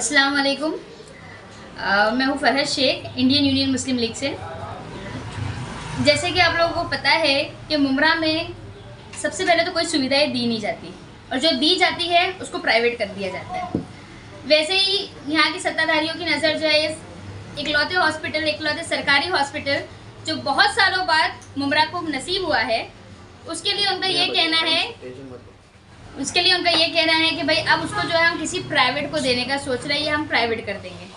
अस्सलाम वालेकुम। मैं हूँ Farhat Shaikh, Indian Union Muslim League से। जैसे कि आप लोगों को पता है कि मुंब्रा में सबसे पहले तो कोई सुविधाएं दी नहीं जाती, और जो दी जाती है उसको प्राइवेट कर दिया जाता है। वैसे ही यहाँ की सत्ताधारियों की नज़र जो है इकलौते सरकारी हॉस्पिटल जो बहुत सालों बाद मुंब्रा को नसीब हुआ है, उसके लिए उनका ये कहना है कि भाई अब उसको जो है हम किसी प्राइवेट को देने का सोच रहे हैं, हम प्राइवेट कर देंगे।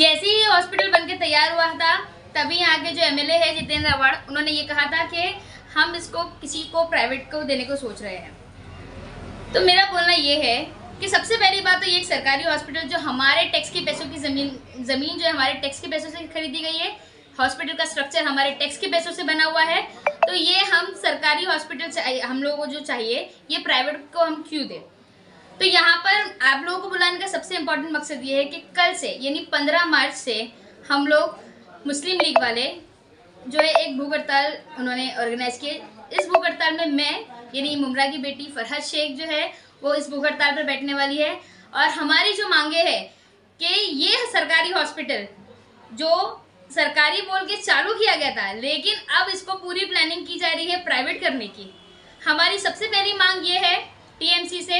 जैसे ही हॉस्पिटल बनके तैयार हुआ था, तभी यहाँ के जो एमएलए है जितेंद्रवाड़, उन्होंने ये कहा था कि हम इसको किसी को प्राइवेट को देने को सोच रहे हैं। तो मेरा बोलना ये है कि सबसे पहली बात तो ये एक सरकारी हॉस्पिटल जो हमारे टैक्स के पैसों की ज़मीन जो है हमारे टैक्स के पैसों से खरीदी गई है, हॉस्पिटल का स्ट्रक्चर हमारे टैक्स के पैसों से बना हुआ है, तो ये हम सरकारी हॉस्पिटल हम लोगों को जो चाहिए ये प्राइवेट को हम क्यों दें। तो यहाँ पर आप लोगों को बुलाने का सबसे इम्पोर्टेंट मकसद ये है कि कल से यानी 15 मार्च से हम लोग मुस्लिम लीग वाले जो है एक भूख हड़ताल उन्होंने ऑर्गेनाइज किए। इस भूख हड़ताल में मैं यानी मुंब्रा की बेटी फरहत शेख जो है वो इस भूख हड़ताल पर बैठने वाली है, और हमारी जो मांगे है कि ये सरकारी हॉस्पिटल जो सरकारी बोल के चालू किया गया था, लेकिन अब इसको पूरी प्लानिंग की जा रही है प्राइवेट करने की। हमारी सबसे पहली मांग ये है टीएमसी से,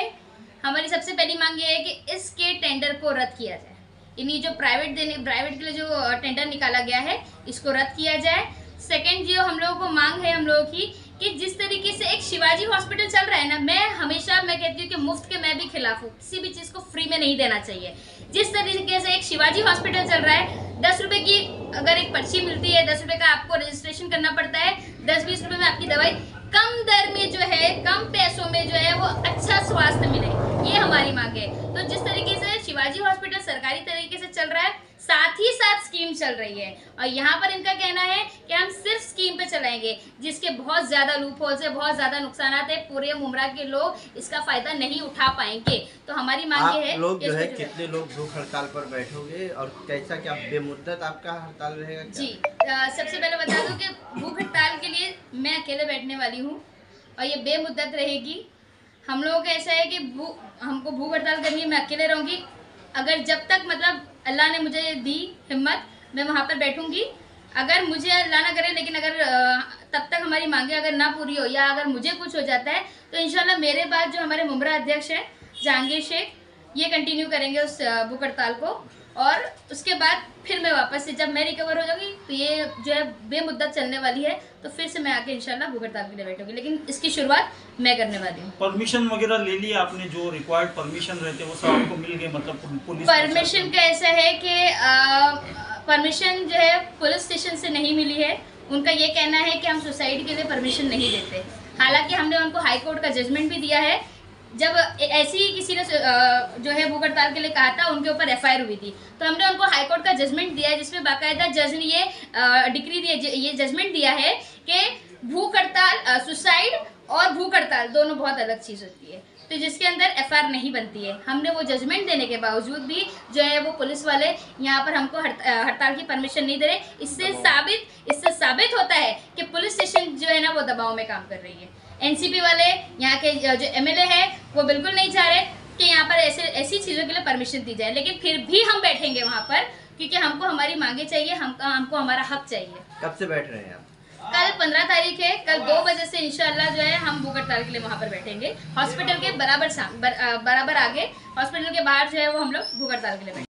हमारी सबसे पहली मांग ये है कि इसके टेंडर को रद्द किया जाए, यानी जो प्राइवेट के लिए जो टेंडर निकाला गया है इसको रद्द किया जाए। सेकंड जो हम लोगों को मांग है हम लोगों की कि जिस तरीके से एक शिवाजी हॉस्पिटल चल रहा है ना, मैं हमेशा कहती हूँ कि मुफ्त के मैं भी खिलाफ हूँ, किसी भी चीज़ को फ्री में नहीं देना चाहिए। जिस तरीके से एक शिवाजी हॉस्पिटल चल रहा है, 10 रुपए की अगर एक पर्ची मिलती है, 10 रुपए का आपको रजिस्ट्रेशन करना पड़ता है, 10-20 रुपए में आपकी दवाई कम दर में जो है कम पैसों में जो है वो अच्छा स्वास्थ्य मिले, ये हमारी मांग है। तो जिस तरीके से शिवाजी हॉस्पिटल सरकारी तरीके से चल रहा है, साथ ही साथ स्कीम चल रही है, और यहाँ पर इनका कहना है कि हम सिर्फ स्कीम पे चलाएंगे, जिसके बहुत ज़्यादा लूपहोल्स है, बहुत ज़्यादा नुकसान है, पूरे मुंब्रा के लोग इसका फायदा नहीं उठा पाएंगे। तो हमारी मांग है कितने लोग भूख हड़ताल पर बैठोगे और कैसा क्या बेमुद्दत आपका हड़ताल रहेगा जी। सबसे पहले बता दूं कि भूख हड़ताल के लिए मैं अकेले बैठने वाली हूँ और ये बेमुद्दत रहेगी। हम लोगों का ऐसा है कि हमको भूख हड़ताल करनी है, मैं अकेले रहूँगी। अगर जब तक मतलब अल्लाह ने मुझे दी हिम्मत, मैं वहाँ पर बैठूंगी। अगर मुझे अल्लाह ना करे, लेकिन अगर तब तक हमारी मांगे अगर ना पूरी हो या अगर मुझे कुछ हो जाता है तो इंशाल्लाह मेरे बाद जो हमारे मुंब्रा अध्यक्ष हैं जहांगीर शेख, ये कंटिन्यू करेंगे उस भूख हड़ताल को, और उसके बाद फिर मैं वापस से जब मैं रिकवर हो जाऊँगी तो ये जो है बेमुद्दत चलने वाली है, तो फिर से मैं आके इंशाल्लाह भूख हड़ताल के लिए बैठूंगी, लेकिन इसकी शुरुआत मैं करने वाली हूँ। परमिशन वगैरह ले लिया आपने, जो रिक्वायर्ड परमिशन रहते वो सब आपको मिल गए? मतलब पुलिस परमिशन का ऐसा है कि परमिशन जो है पुलिस स्टेशन से नहीं मिली है। उनका ये कहना है कि हम सुसाइड के लिए परमिशन नहीं देते। हालांकि हमने उनको हाईकोर्ट का जजमेंट भी दिया है, जब ऐसी ही किसी ने जो है भूख हड़ताल के लिए कहा था, उनके ऊपर एफआईआर हुई थी, तो हमने उनको हाईकोर्ट का जजमेंट दिया है, जिसमें बाकायदा जज ने ये डिक्री दिया, ये जजमेंट दिया है कि भूख हड़ताल, सुसाइड और भूख हड़ताल दोनों बहुत अलग चीज़ होती है, तो जिसके अंदर एफआईआर नहीं बनती है। हमने वो जजमेंट देने के बावजूद भी जो है वो पुलिस वाले यहाँ पर हमको हड़ताल की परमिशन नहीं दे रहे। इससे साबित होता है कि पुलिस स्टेशन जो है ना वो दबाव में काम कर रही है। एनसीपी वाले यहाँ के जो एमएलए हैं वो बिल्कुल नहीं चाह रहे कि यहाँ पर ऐसी चीज़ों के लिए परमिशन दी जाए, लेकिन फिर भी हम बैठेंगे वहाँ पर, क्योंकि हमको हमारी मांगे चाहिए, हमको हमारा हक चाहिए। कब से बैठ रहे हैं आप? कल 15 तारीख है, कल 2 बजे से इंशाल्लाह जो है हम भूख हड़ताल के लिए वहाँ पर बैठेंगे। हॉस्पिटल के बराबर आगे, हॉस्पिटल के बाहर जो है वो हम लोग भूख हड़ताल के लिए बैठेंगे।